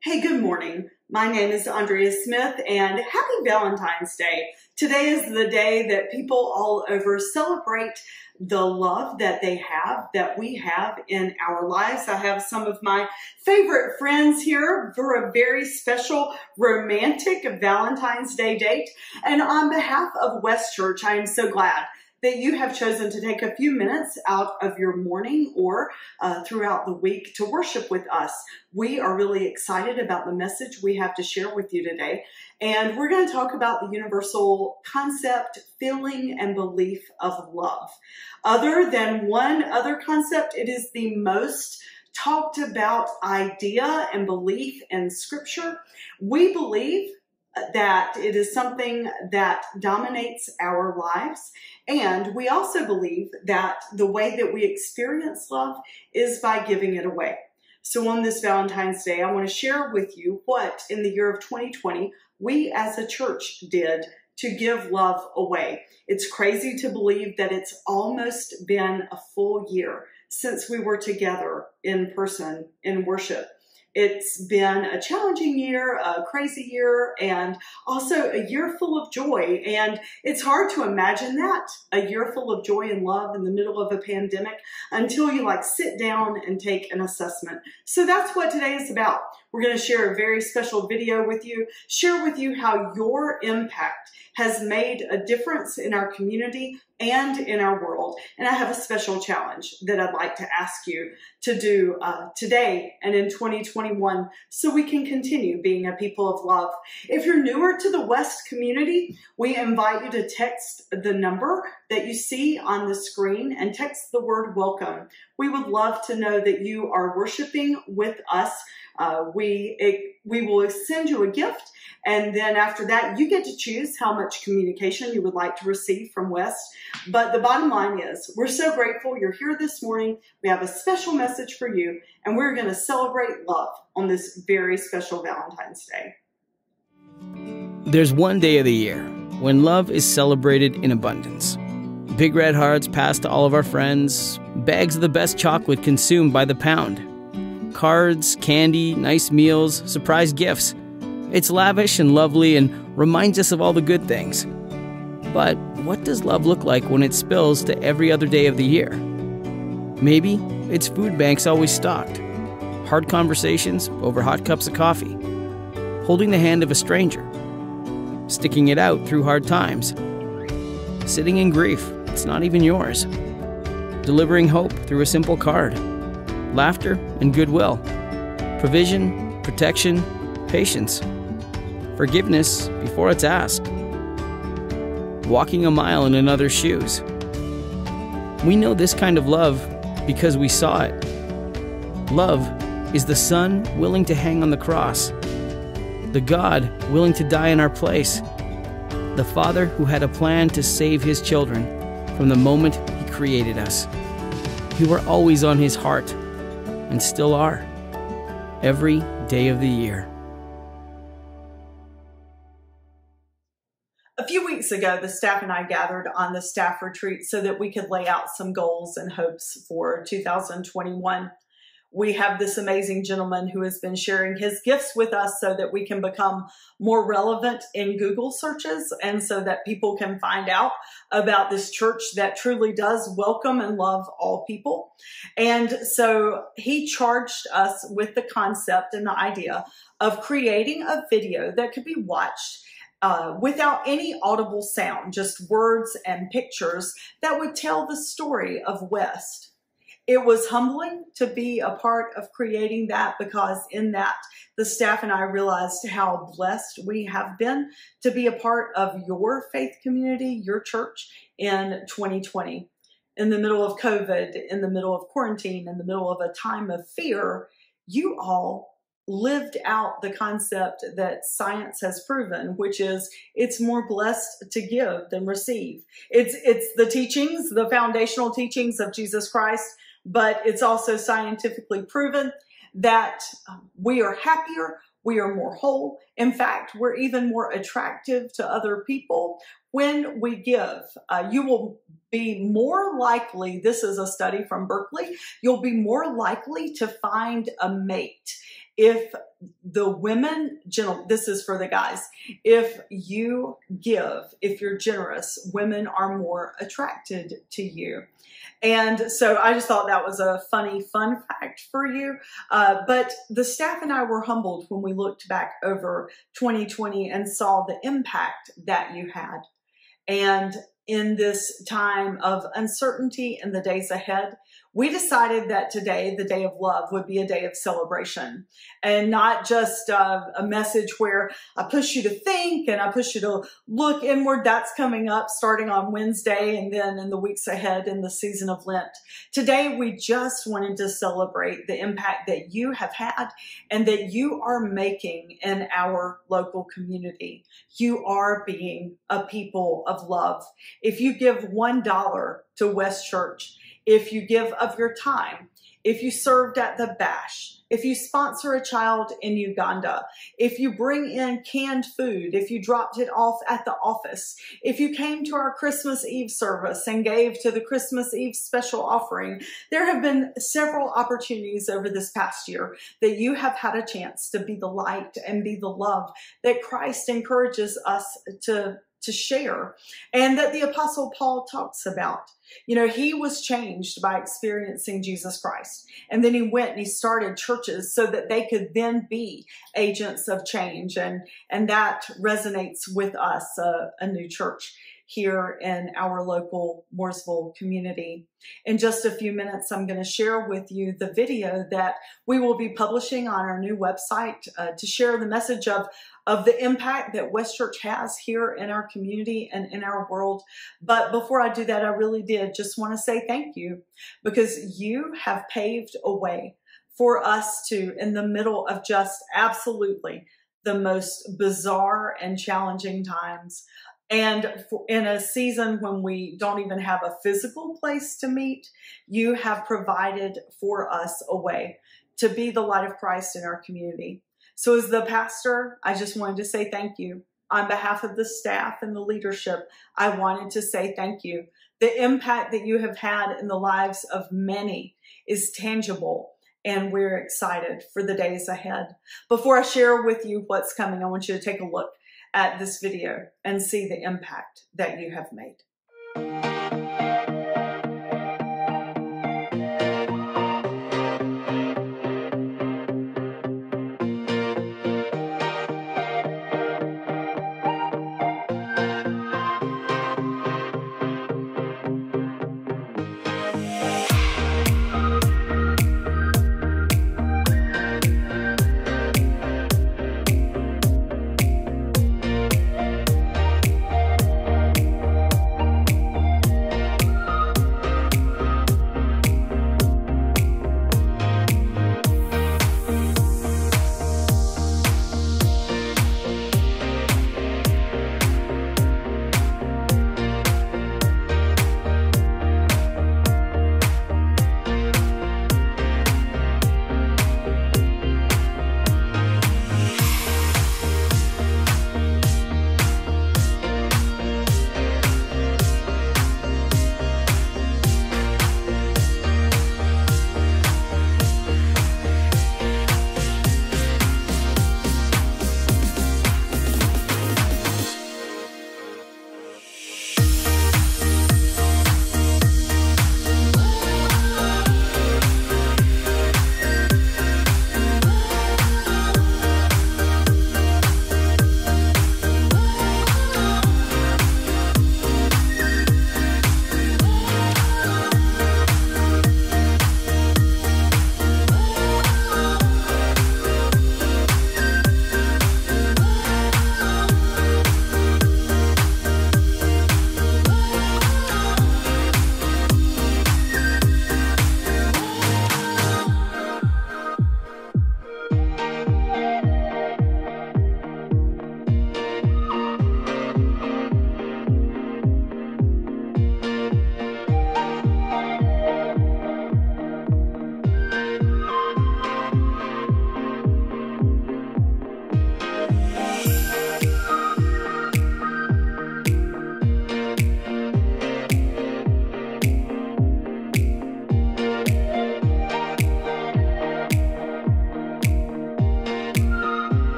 Hey, good morning. My name is Andrea Smith and happy Valentine's Day. Today is the day that people all over celebrate the love that they have, that we have in our lives. I have some of my favorite friends here for a very special romantic Valentine's Day date. And on behalf of West Church, I am so glad that you have chosen to take a few minutes out of your morning or throughout the week to worship with us. We are really excited about the message we have to share with you today. And we're going to talk about the universal concept, feeling, and belief of love. Other than one other concept, it is the most talked about idea and belief in Scripture. We believe that it is something that dominates our lives. And we also believe that the way that we experience love is by giving it away. So on this Valentine's Day, I want to share with you what in the year of 2020, we as a church did to give love away. It's crazy to believe that it's almost been a full year since we were together in person in worship. It's been a challenging year, a crazy year, and also a year full of joy. And it's hard to imagine that, a year full of joy and love in the middle of a pandemic, until you sit down and take an assessment. So that's what today is about. We're going to share a very special video with you, share with you how your impact has made a difference in our community and in our world. And I have a special challenge that I'd like to ask you to do today and in 2021 so we can continue being a people of love. If you're newer to the West community, we invite you to text the number that you see on the screen and text the word welcome. We would love to know that you are worshiping with us. We will send you a gift, and then after that, you get to choose how much communication you would like to receive from West. But the bottom line is, we're so grateful you're here this morning. We have a special message for you, and we're going to celebrate love on this very special Valentine's Day. There's one day of the year when love is celebrated in abundance. Big red hearts passed to all of our friends, bags of the best chocolate consumed by the pound, cards, candy, nice meals, surprise gifts. It's lavish and lovely and reminds us of all the good things. But what does love look like when it spills to every other day of the year? Maybe it's food banks always stocked, hard conversations over hot cups of coffee, holding the hand of a stranger, sticking it out through hard times, sitting in grief, it's not even yours, delivering hope through a simple card, laughter and goodwill, provision, protection, patience, forgiveness before it's asked, walking a mile in another's shoes. We know this kind of love because we saw it. Love is the Son willing to hang on the cross, the God willing to die in our place, the Father who had a plan to save His children from the moment He created us. We were always on His heart, and still are, every day of the year. A few weeks ago, the staff and I gathered on the staff retreat so that we could lay out some goals and hopes for 2021. We have this amazing gentleman who has been sharing his gifts with us so that we can become more relevant in Google searches and so that people can find out about this church that truly does welcome and love all people. And so he charged us with the concept and the idea of creating a video that could be watched without any audible sound, just words and pictures that would tell the story of West. It was humbling to be a part of creating that, because in that, the staff and I realized how blessed we have been to be a part of your faith community, your church, in 2020. In the middle of COVID, in the middle of quarantine, in the middle of a time of fear, you all lived out the concept that science has proven, which is it's more blessed to give than receive. It's the teachings, the foundational teachings of Jesus Christ, but it's also scientifically proven that we are happier, we are more whole. In fact, we're even more attractive to other people when we give. You will be more likely, this is a study from Berkeley, you'll be more likely to find a mate If the women, this is for the guys, if you give, if you're generous, women are more attracted to you. And so I just thought that was a funny fun fact for you. But the staff and I were humbled when we looked back over 2020 and saw the impact that you had. And in this time of uncertainty in the days ahead, we decided that today, the Day of Love, would be a day of celebration and not just a message where I push you to think and I push you to look inward. That's coming up starting on Wednesday and then in the weeks ahead in the season of Lent. Today, we just wanted to celebrate the impact that you have had and that you are making in our local community. You are being a people of love. If you give $1 to West Church, if you give of your time, if you served at the bash, if you sponsor a child in Uganda, if you bring in canned food, if you dropped it off at the office, if you came to our Christmas Eve service and gave to the Christmas Eve special offering, there have been several opportunities over this past year that you have had a chance to be the light and be the love that Christ encourages us to share and that the Apostle Paul talks about. You know, he was changed by experiencing Jesus Christ. And then he went and he started churches so that they could then be agents of change. And that resonates with us, a new church here in our local Mooresville community. In just a few minutes, I'm going to share with you the video that we will be publishing on our new website to share the message of the impact that West Church has here in our community and in our world. But before I do that, I really did just want to say thank you, because you have paved a way for us to, in the middle of just absolutely the most bizarre and challenging times, and in a season when we don't even have a physical place to meet, you have provided for us a way to be the light of Christ in our community. So as the pastor, I just wanted to say thank you. On behalf of the staff and the leadership, I wanted to say thank you. The impact that you have had in the lives of many is tangible, and we're excited for the days ahead. Before I share with you what's coming, I want you to take a look at this video and see the impact that you have made.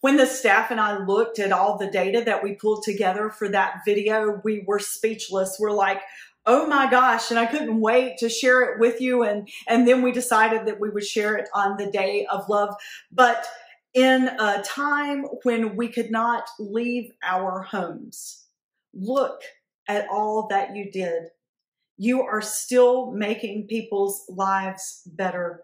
When the staff and I looked at all the data that we pulled together for that video, we were speechless. We're like, oh my gosh, and I couldn't wait to share it with you. And then we decided that we would share it on the Day of Love. But in a time when we could not leave our homes, look at all that you did. You are still making people's lives better.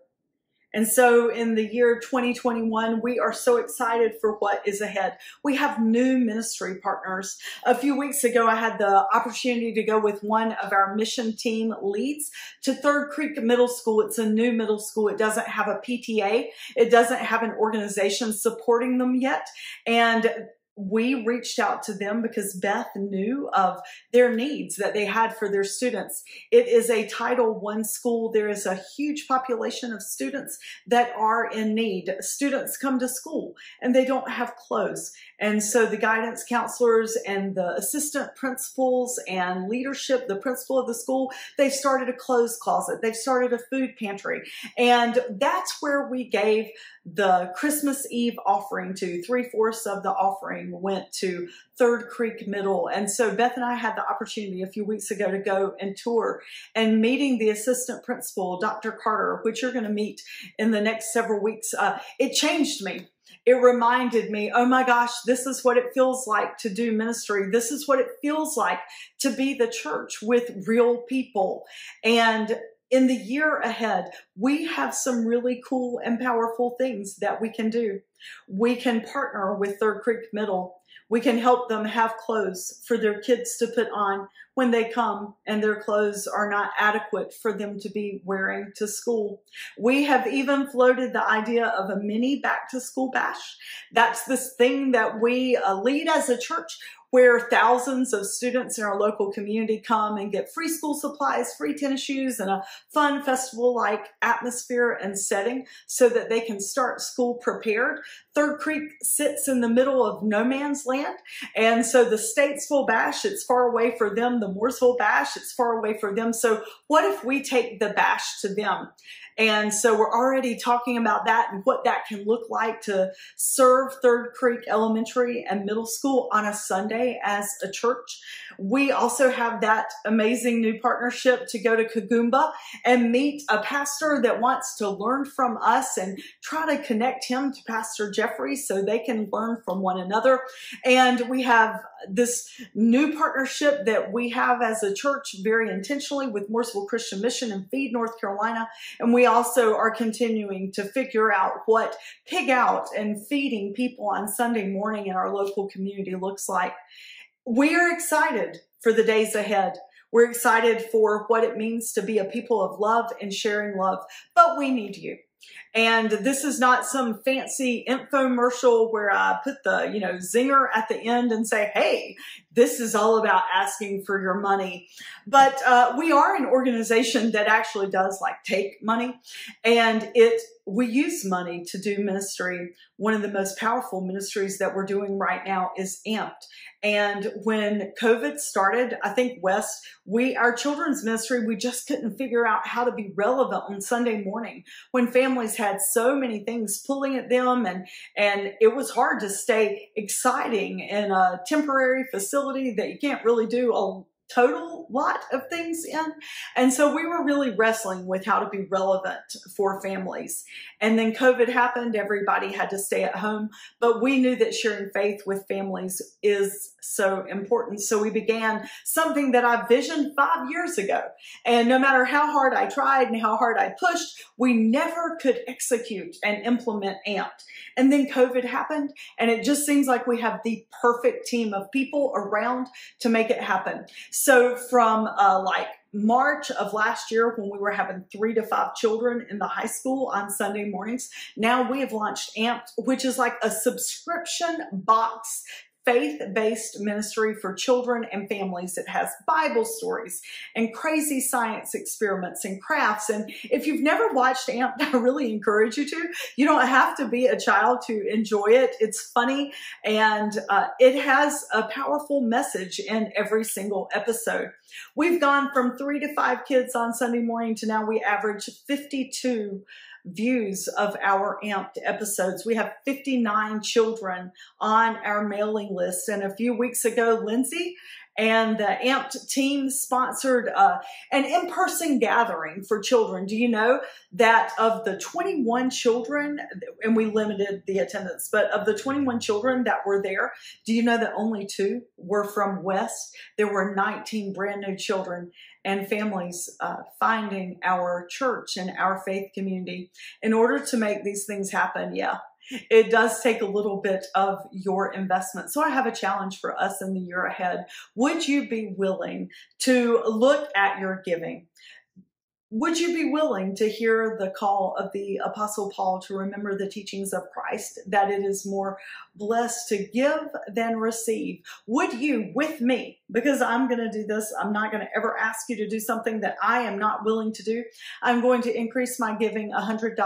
And so in the year 2021, we are so excited for what is ahead. We have new ministry partners. A few weeks ago, I had the opportunity to go with one of our mission team leads to Third Creek Middle School. It's a new middle school. It doesn't have a PTA. It doesn't have an organization supporting them yet. And we reached out to them because Beth knew of their needs that they had for their students. It is a Title I school. There is a huge population of students that are in need. Students come to school and they don't have clothes. And so the guidance counselors and the assistant principals and leadership, the principal of the school, they've started a clothes closet. They've started a food pantry. And that's where we gave the Christmas Eve offering to. 3/4 of the offering went to Third Creek Middle. And so Beth and I had the opportunity a few weeks ago to go and tour, and meeting the assistant principal, Dr. Carter, which you're going to meet in the next several weeks, it changed me. It reminded me, oh my gosh, this is what it feels like to do ministry. This is what it feels like to be the church with real people. And in the year ahead, we have some really cool and powerful things that we can do. We can partner with Third Creek Middle. We can help them have clothes for their kids to put on when they come and their clothes are not adequate for them to be wearing to school. We have even floated the idea of a mini back-to-school bash. That's this thing that we lead as a church, where thousands of students in our local community come and get free school supplies, free tennis shoes, and a fun festival-like atmosphere and setting so that they can start school prepared. Third Creek sits in the middle of no man's land, and so the Statesville Bash, it's far away for them. The Mooresville Bash, it's far away for them. So what if we take the bash to them? And so we're already talking about that and what that can look like to serve Third Creek Elementary and Middle School on a Sunday as a church. We also have that amazing new partnership to go to Kagoomba and meet a pastor that wants to learn from us and try to connect him to Pastor Jeffrey so they can learn from one another. And we have this new partnership that we have as a church very intentionally with Mooresville Christian Mission and Feed North Carolina. And we also are continuing to figure out what pig out and feeding people on Sunday morning in our local community looks like. We are excited for the days ahead. We're excited for what it means to be a people of love and sharing love, but we need you. And this is not some fancy infomercial where I put the, zinger at the end and say, hey, this is all about asking for your money. But we are an organization that actually does take money, and we use money to do ministry. One of the most powerful ministries that we're doing right now is Amped. And when COVID started, I think West, our children's ministry, we just couldn't figure out how to be relevant on Sunday morning when families had so many things pulling at them, and it was hard to stay exciting in a temporary facility that you can't really do a total lot of things in. And so we were really wrestling with how to be relevant for families. And then COVID happened. Everybody had to stay at home, but we knew that sharing faith with families is so important. So we began something that I visioned 5 years ago. And no matter how hard I tried and how hard I pushed, we never could execute and implement Amped. And then COVID happened, and it just seems like we have the perfect team of people around to make it happen. So from March of last year, when we were having 3 to 5 children in the high school on Sunday mornings, now we have launched Amped, which is like a subscription box faith-based ministry for children and families. It has Bible stories and crazy science experiments and crafts. And if you've never watched Amped, I really encourage you to. You don't have to be a child to enjoy it. It's funny, and it has a powerful message in every single episode. We've gone from 3 to 5 kids on Sunday morning to now we average 52 views of our Amped episodes. We have 59 children on our mailing list. And a few weeks ago, Lindsay and the Amped team sponsored an in-person gathering for children. Do you know that of the 21 children, and we limited the attendance, but of the 21 children that were there, do you know that only 2 were from West? There were 19 brand new children and families finding our church and our faith community. In order to make these things happen, yeah, it does take a little bit of your investment. So I have a challenge for us in the year ahead. Would you be willing to look at your giving? Would you be willing to hear the call of the Apostle Paul to remember the teachings of Christ, that it is more blessed to give than receive? Would you, with me, because I'm going to do this, I'm not going to ever ask you to do something that I am not willing to do. I'm going to increase my giving $100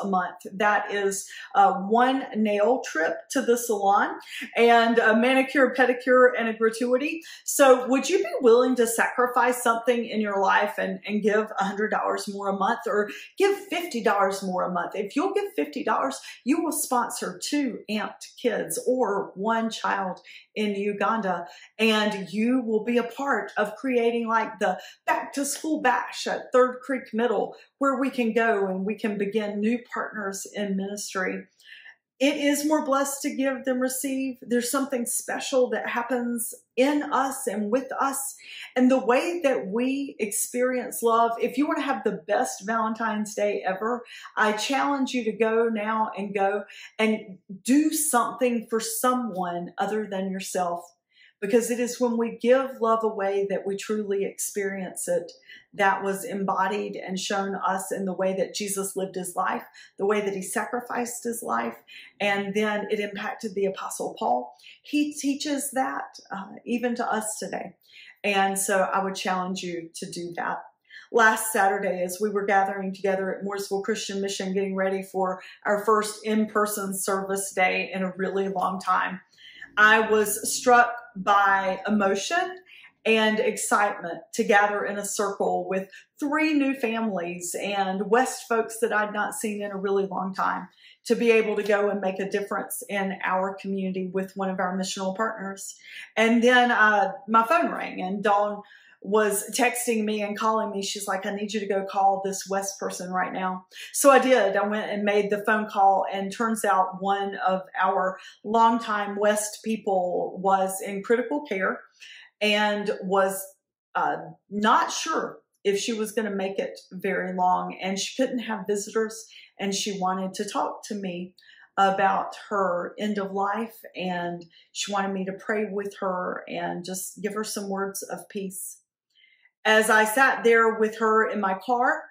a month. That is one nail trip to the salon and a manicure, pedicure, and a gratuity. So would you be willing to sacrifice something in your life and give $100 more a month, or give $50 more a month? If you'll give $50, you will sponsor 2 Amped kids or 1 child in Uganda, and you will be a part of creating like the back to school bash at Third Creek Middle, where we can go and we can begin new partners in ministry. It is more blessed to give than receive. There's something special that happens in us and with us. And the way that we experience love, if you want to have the best Valentine's Day ever, I challenge you to go now and go and do something for someone other than yourself. Because it is when we give love away that we truly experience it. That was embodied and shown us in the way that Jesus lived his life, the way that he sacrificed his life, and then it impacted the Apostle Paul. He teaches that even to us today. And so I would challenge you to do that. Last Saturday, as we were gathering together at Mooresville Christian Mission, getting ready for our first in-person service day in a really long time, I was struck by emotion and excitement to gather in a circle with 3 new families and West folks that I'd not seen in a really long time, to be able to go and make a difference in our community with one of our missional partners. And then my phone rang, and Dawn was texting me and calling me. She's like, I need you to go call this West person right now. So I did. I went and made the phone call, and turns out one of our longtime West people was in critical care and was not sure if she was going to make it very long, and she couldn't have visitors, and she wanted to talk to me about her end of life, and she wanted me to pray with her and just give her some words of peace. As I sat there with her in my car,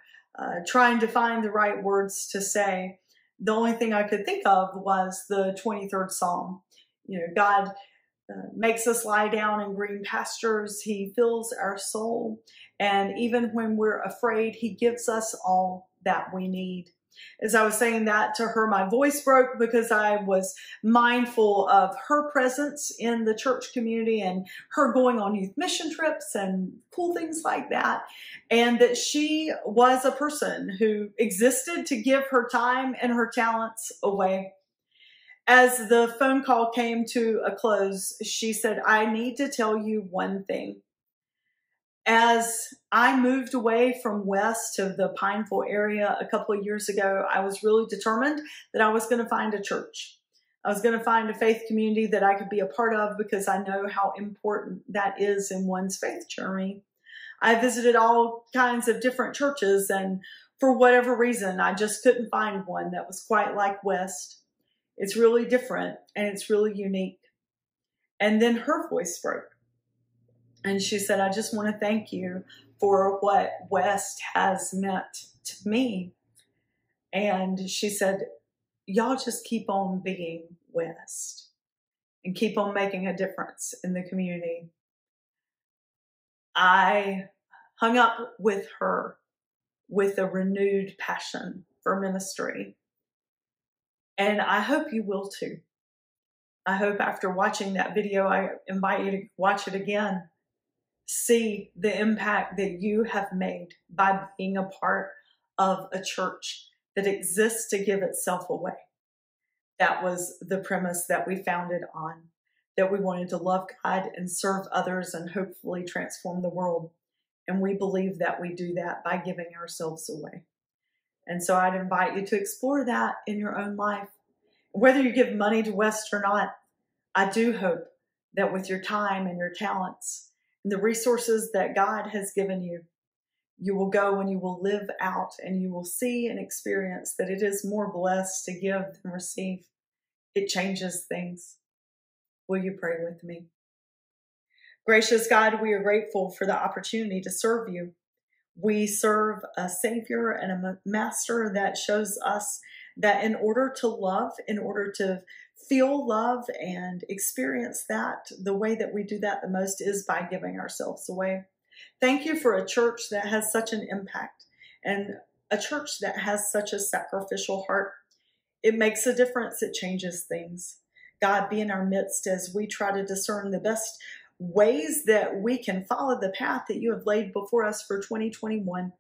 trying to find the right words to say, the only thing I could think of was the 23rd Psalm. You know, God makes us lie down in green pastures. He fills our soul. And even when we're afraid, he gives us all that we need. As I was saying that to her, my voice broke because I was mindful of her presence in the church community and her going on youth mission trips and cool things like that. And that she was a person who existed to give her time and her talents away. As the phone call came to a close, she said, I need to tell you one thing. As I moved away from West to the Pineville area a couple of years ago, I was really determined that I was going to find a church. I was going to find a faith community that I could be a part of, because I know how important that is in one's faith journey. I visited all kinds of different churches, and for whatever reason, I just couldn't find one that was quite like West. It's really different, and it's really unique. And then her voice broke, and she said, I just want to thank you for what West has meant to me. And she said, y'all just keep on being West and keep on making a difference in the community. I hung up with her with a renewed passion for ministry. And I hope you will too. I hope after watching that video, I invite you to watch it again. See the impact that you have made by being a part of a church that exists to give itself away. That was the premise that we founded on, that we wanted to love God and serve others and hopefully transform the world. And we believe that we do that by giving ourselves away. And so I'd invite you to explore that in your own life. Whether you give money to West or not, I do hope that with your time and your talents and the resources that God has given you, you will go and you will live out and you will see and experience that it is more blessed to give than receive. It changes things. Will you pray with me? Gracious God, we are grateful for the opportunity to serve you. We serve a Savior and a Master that shows us that in order to love, in order to feel love and experience that, the way that we do that the most is by giving ourselves away. Thank you for a church that has such an impact and a church that has such a sacrificial heart. It makes a difference. It changes things. God, be in our midst as we try to discern the best ways that we can follow the path that you have laid before us for 2021.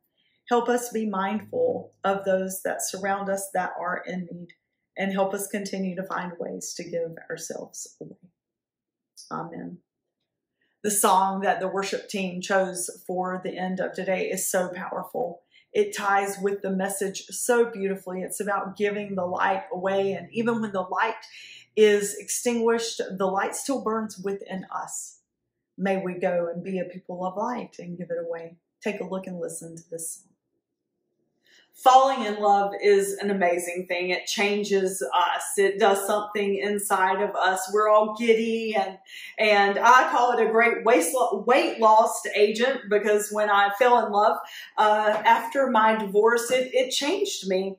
Help us be mindful of those that surround us that are in need, and help us continue to find ways to give ourselves away. Amen. The song that the worship team chose for the end of today is so powerful. It ties with the message so beautifully. It's about giving the light away. And even when the light is extinguished, the light still burns within us. May we go and be a people of light and give it away. Take a look and listen to this song. Falling in love is an amazing thing. It changes us. It does something inside of us. We're all giddy, and I call it a great weight loss agent, because when I fell in love after my divorce, it changed me.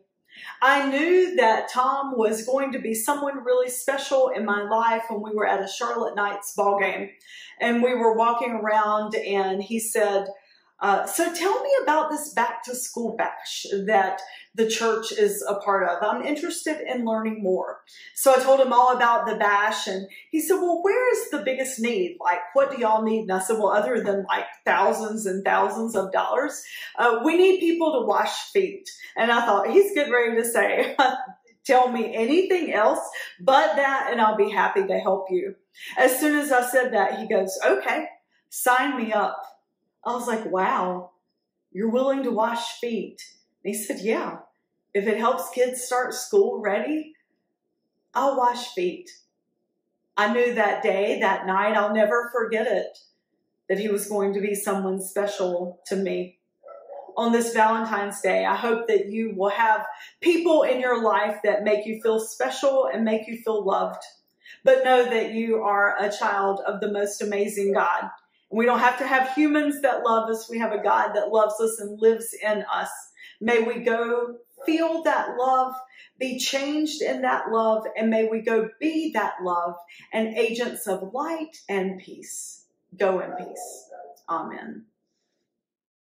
I knew that Tom was going to be someone really special in my life when we were at a Charlotte Knights ball game, and we were walking around, and he said, so tell me about this back-to-school bash that the church is a part of. I'm interested in learning more. So I told him all about the bash, and he said, well, where is the biggest need? Like, what do y'all need? And I said, well, other than like thousands and thousands of dollars, we need people to wash feet. And I thought, he's getting ready to say, tell me anything else but that, and I'll be happy to help you. As soon as I said that, he goes, okay, sign me up. I was like, wow, you're willing to wash feet? And he said, yeah, if it helps kids start school ready, I'll wash feet. I knew that day, that night, I'll never forget it, that he was going to be someone special to me. On this Valentine's Day, I hope that you will have people in your life that make you feel special and make you feel loved, but know that you are a child of the most amazing God. We don't have to have humans that love us. We have a God that loves us and lives in us. May we go feel that love, be changed in that love, and may we go be that love and agents of light and peace. Go in peace. Amen.